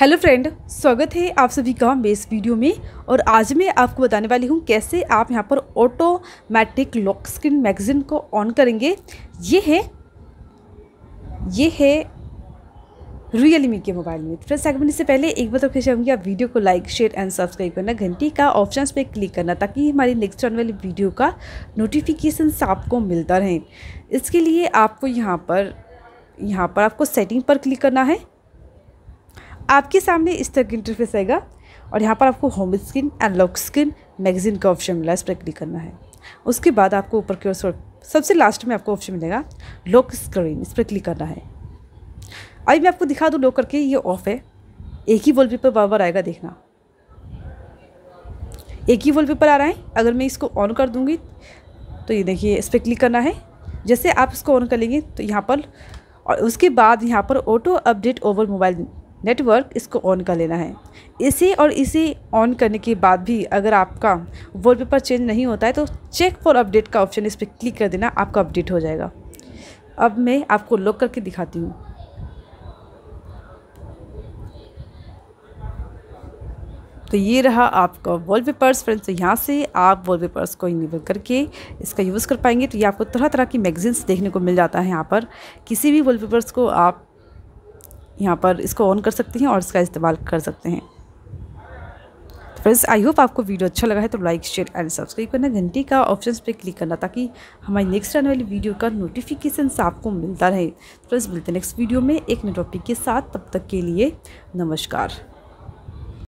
Hello friend, स्वागत है आप सभी का मेरे इस वीडियो में। और आज मैं आपको बताने वाली हूँ कैसे आप यहाँ पर ऑटोमेटिक लॉक स्क्रीन मैगज़ीन को ऑन करेंगे। ये है रियलमी के मोबाइल में। फ्रेंड्स, आगे बढ़ने से पहले एक बार तो खुश होंगे आप वीडियो को लाइक शेयर एंड सब्सक्राइब करना, घंटी का ऑप्शन पे क्लिक करना ताकि हमारी नेक्स्ट आने वाली वीडियो का नोटिफिकेशन आपको मिलता रहे। इसके लिए आपको यहाँ पर आपको सेटिंग पर क्लिक करना है। आपके सामने इस तरह का इंटरफेस आएगा और यहाँ पर आपको home screen and lock screen magazine का ऑप्शन मिला, इस पर क्लिक करना है। उसके बाद आपको ऊपर की ओर सबसे लास्ट में आपको ऑप्शन मिलेगा लॉक स्क्रीन, इस पर क्लिक करना है। अभी मैं आपको दिखा दूँ लॉक करके, ये ऑफ है। एक ही वॉलपेपर बार बार आएगा, देखना एक ही वॉलपेपर आ रहा है। अगर मैं इसको ऑन कर दूँगी तो ये देखिए, इस पर क्लिक करना है। जैसे आप इसको ऑन कर लेंगे तो यहाँ पर, और उसके बाद यहाँ पर auto update over mobile network, इसको ऑन कर लेना है। इसे ऑन करने के बाद भी अगर आपका वॉलपेपर चेंज नहीं होता है तो चेक फॉर अपडेट का ऑप्शन, इस पर क्लिक कर देना, आपका अपडेट हो जाएगा। अब मैं आपको लॉक करके दिखाती हूँ। तो ये रहा आपका वॉलपेपर्स। फ्रेंड्स, तो यहाँ से आप वॉलपेपर्स को इनेबल करके इसका यूज़ कर पाएंगे। तो ये आपको तरह तरह की मैगज़ीन्स देखने को मिल जाता है। यहाँ पर किसी भी वॉलपेपर्स को आप यहाँ पर इसको ऑन कर सकते हैं और इसका इस्तेमाल कर सकते हैं। तो फ्रेंड्स, आई होप आपको वीडियो अच्छा लगा है तो लाइक शेयर एंड सब्सक्राइब करना, घंटी का ऑप्शन पे क्लिक करना ताकि हमारी नेक्स्ट आने वाली वीडियो का नोटिफिकेशन आपको मिलता रहे। फ्रेंड्स, मिलते हैं नेक्स्ट वीडियो में एक नए टॉपिक के साथ। तब तक के लिए नमस्कार।